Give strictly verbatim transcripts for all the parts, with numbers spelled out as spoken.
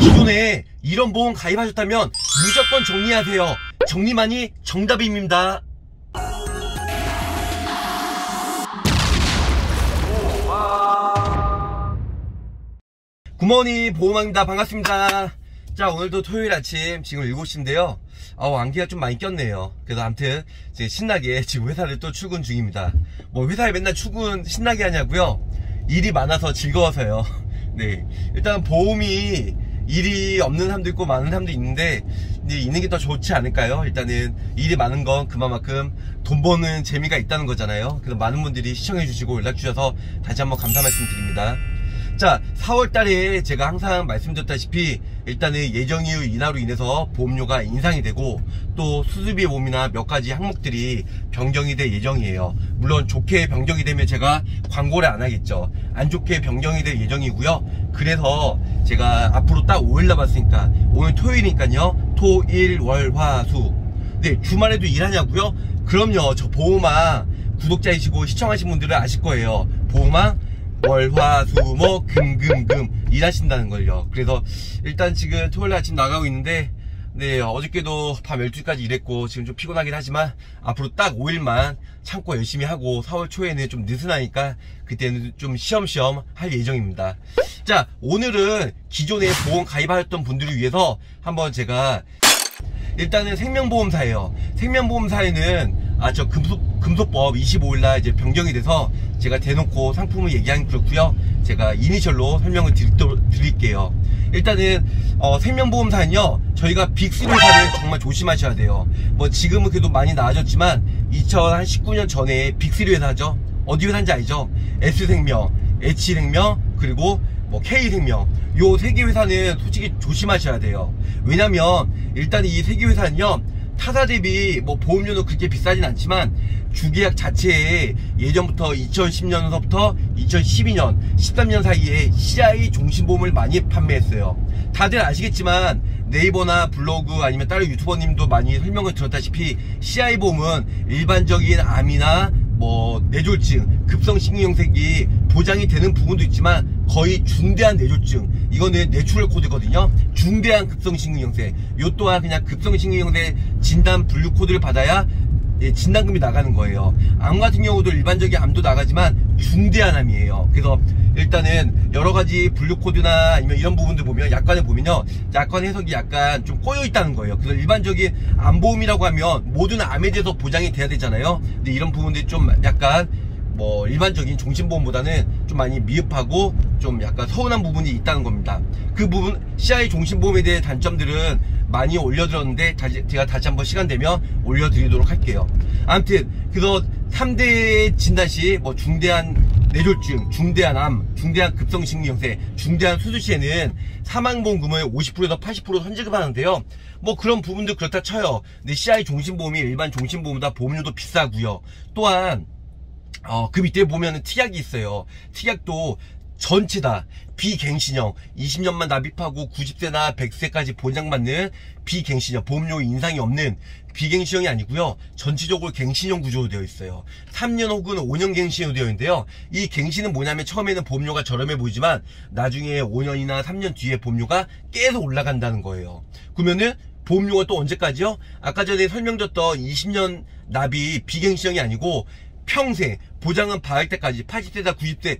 기존에 이런 보험 가입하셨다면 무조건 정리하세요. 정리만이 정답입니다. 굿모닝 보험왕입니다. 반갑습니다. 자, 오늘도 토요일 아침 지금 일곱 시인데요 아우, 안개가 좀 많이 꼈네요. 그래도 암튼 이제 신나게 지금 회사를 또 출근 중입니다. 뭐 회사에 맨날 출근 신나게 하냐고요? 일이 많아서 즐거워서요. 네, 일단 보험이 일이 없는 사람도 있고 많은 사람도 있는데 이제 있는 게 더 좋지 않을까요? 일단은 일이 많은 건 그만큼 돈 버는 재미가 있다는 거잖아요. 그래서 많은 분들이 시청해 주시고 연락 주셔서 다시 한번 감사 말씀 드립니다. 자, 사월 달에 제가 항상 말씀드렸다시피 일단은 예정이율 인하로 인해서 보험료가 인상이 되고 또 수수비의 몸이나 몇 가지 항목들이 변경이 될 예정이에요. 물론 좋게 변경이 되면 제가 광고를 안 하겠죠. 안 좋게 변경이 될 예정이고요. 그래서 제가 앞으로 딱 오일 남았으니까 오늘 토요일이니까요. 토, 일, 월, 화, 수. 네, 주말에도 일하냐고요? 그럼요. 저 보험왕 구독자이시고 시청하신 분들은 아실 거예요. 보험왕 월, 화, 수, 목, 금, 금, 금 일하신다는 걸요. 그래서 일단 지금 토요일 아침 나가고 있는데 네, 어저께도 밤 열두 시까지 일했고 지금 좀 피곤하긴 하지만 앞으로 딱 오일만 참고 열심히 하고 사월 초에는 좀 느슨하니까 그때는 좀 쉬엄쉬엄 할 예정입니다. 자, 오늘은 기존에 보험 가입하셨던 분들을 위해서 한번 제가 일단은 생명보험사예요. 생명보험사에는 아, 저 금속, 금속법 이십오일날 이제 변경이 돼서 제가 대놓고 상품을 얘기하긴 그렇고요. 제가 이니셜로 설명을 드리, 드릴게요. 일단은 어, 생명보험사는요, 저희가 빅쓰리사를 정말 조심하셔야 돼요. 뭐 지금은 그래도 많이 나아졌지만 이천십구 년 전에 빅쓰리 회사죠. 어디 회사인지 알죠? S생명, H생명, 그리고 뭐 K생명, 요 세 개 회사는 솔직히 조심하셔야 돼요. 왜냐면 일단 이 세 개 회사는요, 타사 대비 뭐 보험료는 그렇게 비싸진 않지만 주계약 자체에 예전부터 이천십 년서부터 이천십이 년, 십삼 년 사이에 씨아이 종신보험을 많이 판매했어요. 다들 아시겠지만 네이버나 블로그 아니면 다른 유튜버님도 많이 설명을 들었다시피 씨아이 보험은 일반적인 암이나 뭐 뇌졸중, 급성신경색이 보장이 되는 부분도 있지만 거의 중대한 뇌졸중, 이거는 뇌출혈 코드거든요. 중대한 급성신경색, 요 또한 그냥 급성신경색 진단 분류 코드를 받아야 진단금이 나가는 거예요. 암 같은 경우도 일반적인 암도 나가지만 중대한 암이에요. 그래서 일단은 여러가지 분류 코드나 아니면 이런 부분들 보면 약관을 보면요, 약관 해석이 약간 좀 꼬여 있다는 거예요. 그래서 일반적인 암보험이라고 하면 모든 암에 대해서 보장이 돼야 되잖아요. 근데 이런 부분들이 좀 약간 뭐 일반적인 종신보험보다는 좀 많이 미흡하고 좀 약간 서운한 부분이 있다는 겁니다. 그 부분 씨아이 종신보험에 대해 단점들은 많이 올려드렸는데 다시, 제가 다시 한번 시간되면 올려드리도록 할게요. 아무튼 그래서 삼 대 진단시 뭐 중대한 뇌졸중, 중대한 암, 중대한 급성신경색, 중대한 수술시에는 사망보험금을 오십 퍼센트에서 팔십 퍼센트 선지급하는데요. 뭐 그런 부분도 그렇다 쳐요. 근데 씨아이 종신보험이 일반 종신보험보다 보험료도 비싸고요. 또한 어, 그 밑에 보면은 특약이 있어요. 특약도 전체 다 비갱신형, 이십 년만 납입하고 구십 세나 백 세까지 보장받는 비갱신형, 보험료 인상이 없는 비갱신형이 아니고요, 전체적으로 갱신형 구조로 되어 있어요. 삼 년 혹은 오 년 갱신으로 되어 있는데요, 이 갱신은 뭐냐면 처음에는 보험료가 저렴해 보이지만 나중에 오 년이나 삼 년 뒤에 보험료가 계속 올라간다는 거예요. 그러면은 보험료가 또 언제까지요? 아까 전에 설명드렸던 이십 년 납입 비갱신형이 아니고 평생 보장은 받을 때까지 팔십 세다 구십 세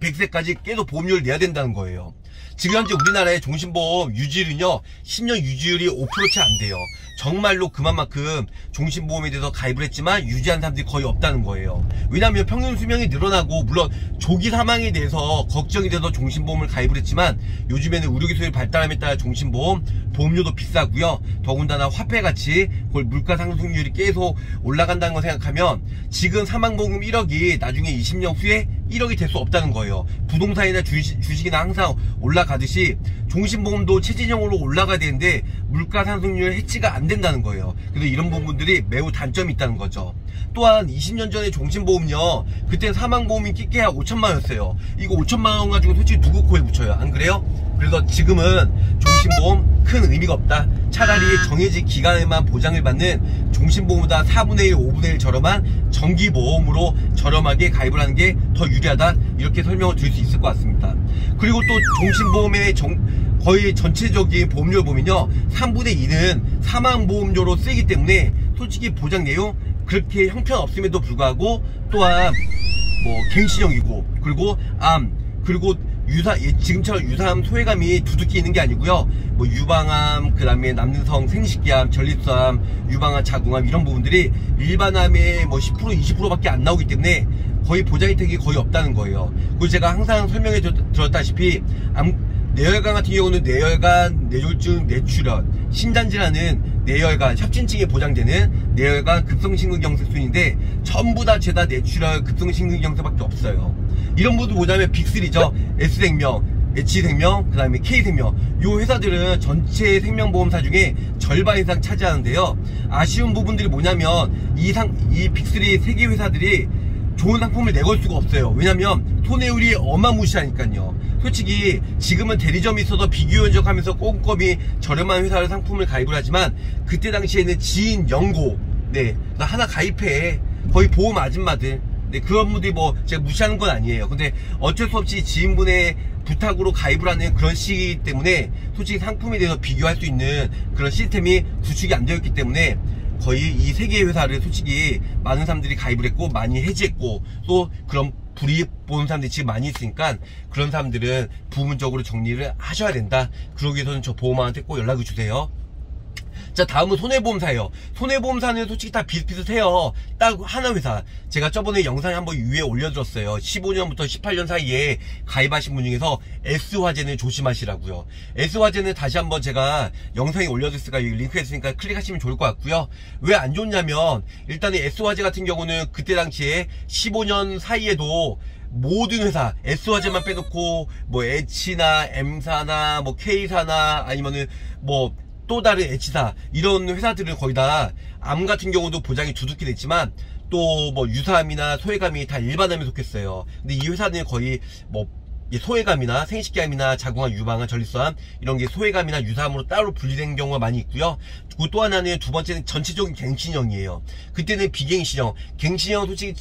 백 세까지 계속 보험료를 내야 된다는 거예요. 지금 현재 우리나라의 종신보험 유지율은요, 십 년 유지율이 오 퍼센트 채 안 돼요. 정말로 그만큼 종신보험에 대해서 가입을 했지만 유지한 사람들이 거의 없다는 거예요. 왜냐하면 평균 수명이 늘어나고 물론 조기 사망에 대해서 걱정이 돼서 종신보험을 가입을 했지만 요즘에는 의료기술의 발달함에 따라 종신보험 보험료도 비싸고요, 더군다나 화폐같이 그걸 물가상승률이 계속 올라간다는 걸 생각하면 지금 사망보험금 일억이 나중에 이십 년 후에 일억이 될 수 없다는 거예요. 부동산이나 주식, 주식이나 항상 올라가듯이 종신보험도 체증형으로 올라가야 되는데 물가상승률 해치가 안 된다는 거예요. 그래서 이런 부분들이 매우 단점이 있다는 거죠. 또한 이십 년 전에 종신보험요, 그때 사망보험이 끼게야 오천만 원이었어요. 이거 오천만 원 가지고 솔직히 누구 코에 묻혀요. 안 그래요? 그래서 지금은 종신보험 큰 의미가 없다. 차라리 정해진 기간에만 보장을 받는 종신보험보다 사분의 일, 오분의 일 저렴한 정기보험으로 저렴하게 가입을 하는 게 더 유리하다, 이렇게 설명을 드릴 수 있을 것 같습니다. 그리고 또 종신보험의 정, 거의 전체적인 보험료를 보면요 삼분의 이는 사망보험료로 쓰이기 때문에 솔직히 보장 내용 그렇게 형편없음에도 불구하고 또한 뭐 갱신형이고 그리고 암 그리고 유사 지금처럼 유사암 소외감이 두둑히 있는 게 아니고요 뭐 유방암 그 다음에 남성 생식기암 전립선암 유방암 자궁암 이런 부분들이 일반암의 뭐 십 퍼센트 이십 퍼센트 밖에 안 나오기 때문에 거의 보장 혜택이 거의 없다는 거예요. 그리고 제가 항상 설명해 드렸다시피 암, 뇌혈관 같은 경우는 뇌혈관, 뇌졸중, 뇌출혈, 신장질환은 뇌혈관, 협진증에 보장되는 뇌혈관 급성심근경색순인데 전부 다 죄다 뇌출혈 급성심근경색밖에 없어요. 이런 분들 보자면 빅쓰리죠. S생명, H생명, 그 다음에 K생명 이 회사들은 전체 생명보험사 중에 절반 이상 차지하는데요. 아쉬운 부분들이 뭐냐면 이, 상, 이 빅쓰리 세 개 회사들이 좋은 상품을 내걸 수가 없어요. 왜냐면 손해율이 어마무시하니까요. 솔직히 지금은 대리점이 있어서 비교 견적하면서 꼼꼼히 저렴한 회사를 상품을 가입을 하지만 그때 당시에는 지인, 연고 네, 나 하나 가입해 거의 보험 아줌마들 네, 그런 분들이 뭐 제가 무시하는 건 아니에요. 근데 어쩔 수 없이 지인분의 부탁으로 가입을 하는 그런 시기 때문에 솔직히 상품에 대해서 비교할 수 있는 그런 시스템이 구축이 안 되었기 때문에 거의 이 세 개의 회사를 솔직히 많은 사람들이 가입을 했고 많이 해지했고 또 그런 불이익 보는 사람들이 지금 많이 있으니까 그런 사람들은 부분적으로 정리를 하셔야 된다. 그러기 위해서는 저 보험왕한테 꼭 연락을 주세요. 자, 다음은 손해보험사예요. 손해보험사는 솔직히 다 비슷비슷해요. 딱 하나 회사. 제가 저번에 영상에 한번 위에 올려드렸어요. 십오년부터 십팔년 사이에 가입하신 분 중에서 S화재는 조심하시라고요. S화재는 다시 한번 제가 영상에 올려드렸으니까 링크 했으니까 클릭하시면 좋을 것 같고요. 왜 안 좋냐면 일단은 S화재 같은 경우는 그때 당시에 십오년 사이에도 모든 회사 S화재만 빼놓고 뭐 H나 M사나 뭐 K사나 아니면은 뭐 또 다른 H사 이런 회사들은 거의 다 암 같은 경우도 보장이 두둑히 됐지만 또 뭐 유사암이나 소외감이 다 일반암에 속했어요. 근데 이 회사는 거의 뭐 소외감이나 생식기암이나 자궁암, 유방암, 전립선암 이런 게 소외감이나 유사암으로 따로 분리된 경우가 많이 있고요. 그리고 또 하나는 두 번째는 전체적인 갱신형이에요. 그때는 비갱신형, 갱신형 솔직히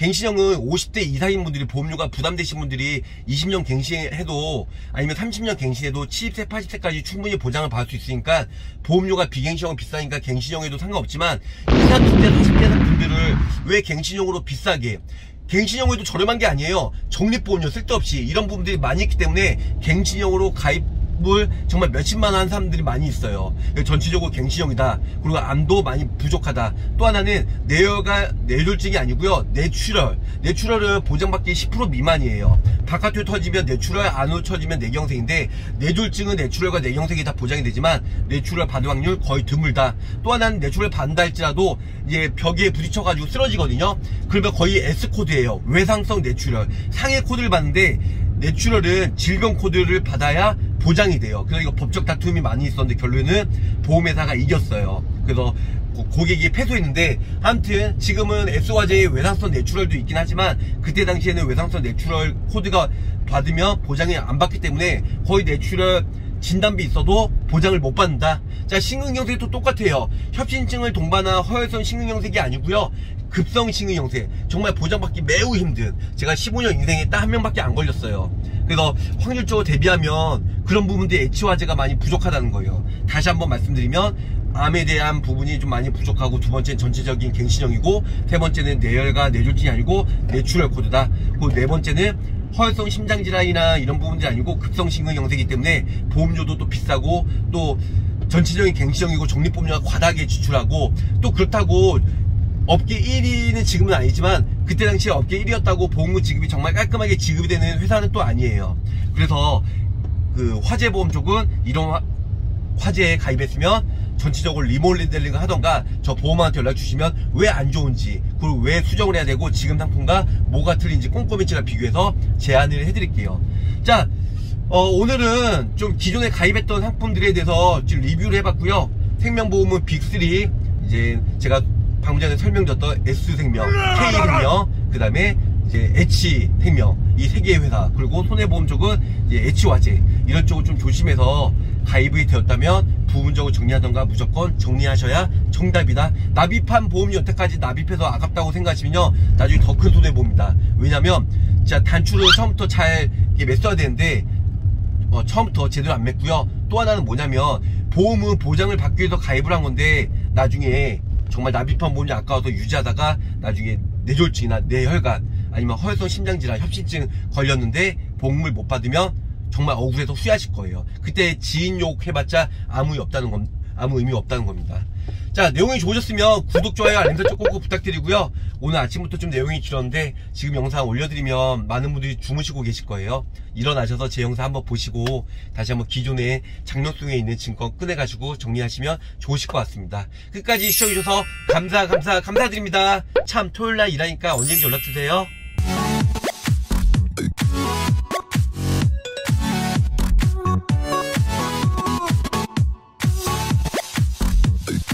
갱신형은 오십대 이상인 분들이 보험료가 부담되신 분들이 이십년 갱신해도 아니면 삼십년 갱신해도 칠십세, 팔십세까지 충분히 보장을 받을 수 있으니까 보험료가 비갱신형은 비싸니까 갱신형에도 상관없지만 이십, 삼십대, 사십대 분들을 왜 갱신형으로 비싸게 갱신형으로도 저렴한 게 아니에요. 적립보험료 쓸데없이 이런 부분들이 많이 있기 때문에 갱신형으로 가입을 정말 몇십만 원 한 사람들이 많이 있어요. 전체적으로 갱신형이다. 그리고 암도 많이 부족하다. 또 하나는 뇌혈관 뇌졸중이 아니고요. 뇌출혈. 뇌출혈은 보장받기 십 퍼센트 미만이에요. 바깥으로 터지면 뇌출혈, 안으로 터지면 뇌경색인데 뇌졸중은 뇌출혈과 뇌경색이 다 보장이 되지만 뇌출혈 받을 확률 거의 드물다. 또 하나는 뇌출혈 받는다 할지라도 이제 벽에 부딪혀가지고 쓰러지거든요. 그러면 거의 에스 코드예요. 외상성 뇌출혈. 상해 코드를 받는데 뇌출혈은 질병 코드를 받아야 보장이 돼요. 그래서 이거 법적 다툼이 많이 있었는데 결론은 보험회사가 이겼어요. 그래서 고객이 패소했는데 아무튼 지금은 S화재의 외상성 뇌출혈도 있긴 하지만 그때 당시에는 외상성 뇌출혈 코드가 받으면 보장이 안 받기 때문에 거의 뇌출혈 진단비 있어도 보장을 못 받는다. 자, 심근경색도 똑같아요. 협신증을 동반한 허혈성 심근경색이 아니고요. 급성 심근경색. 정말 보장받기 매우 힘든. 제가 십오년 인생에 딱 한 명밖에 안 걸렸어요. 그래서 확률적으로 대비하면 그런 부분들이 H화재가 많이 부족하다는 거예요. 다시 한번 말씀드리면 암에 대한 부분이 좀 많이 부족하고 두 번째는 전체적인 갱신형이고 세 번째는 뇌혈과 뇌졸중이 아니고 뇌출혈 코드다. 그리고 네 번째는 허혈성 심장질환이나 이런 부분들이 아니고 급성심근경색이기 때문에 보험료도 또 비싸고 또 전체적인 갱신형이고 적립보험료가 과다하게 지출하고 또 그렇다고 업계 일 위는 지금은 아니지만 그때 당시에 업계 일 위였다고 보험금 지급이 정말 깔끔하게 지급이 되는 회사는 또 아니에요. 그래서 그 화재보험 쪽은 이런 화, 화재에 가입했으면 전체적으로 리모델링을 하던가 저 보험왕한테 연락 주시면 왜 안 좋은지 그리고 왜 수정을 해야 되고 지금 상품과 뭐가 틀린지 꼼꼼히 제가 비교해서 제안을 해드릴게요. 자, 어, 오늘은 좀 기존에 가입했던 상품들에 대해서 지금 리뷰를 해봤고요. 생명보험은 빅쓰리 이제 제가 방금 전에 설명드렸던 S생명, K생명, 그 다음에 이제 H생명 이 세 개의 회사 그리고 손해보험 쪽은 이제 H화재 이런 쪽을 좀 조심해서 가입이 되었다면 부분적으로 정리하던가 무조건 정리하셔야 정답이다. 납입한 보험 여태까지 납입해서 아깝다고 생각하시면요 나중에 더 큰 손해봅니다. 왜냐면 진짜 단추를 처음부터 잘 이렇게 맸어야 되는데 어, 처음부터 제대로 안 맺고요. 또 하나는 뭐냐면 보험은 보장을 받기 위해서 가입을 한 건데 나중에 정말 납입한 보험이 아까워서 유지하다가 나중에 뇌졸중이나 뇌혈관 아니면 허혈성 심장질환, 협심증 걸렸는데 보험을 못 받으면 정말 억울해서 후회하실 거예요. 그때 지인 욕해봤자 아무, 없다는 건, 아무 의미 없다는 겁니다. 자, 내용이 좋으셨으면 구독, 좋아요, 알림 설정 꼭꼭 부탁드리고요. 오늘 아침부터 좀 내용이 길었는데 지금 영상 올려드리면 많은 분들이 주무시고 계실 거예요. 일어나셔서 제 영상 한번 보시고 다시 한번 기존의 장롱통에 있는 증권 꺼내가지고 정리하시면 좋으실 것 같습니다. 끝까지 시청해주셔서 감사 감사 감사드립니다. 참 토요일날 일하니까 언제든지 연락주세요.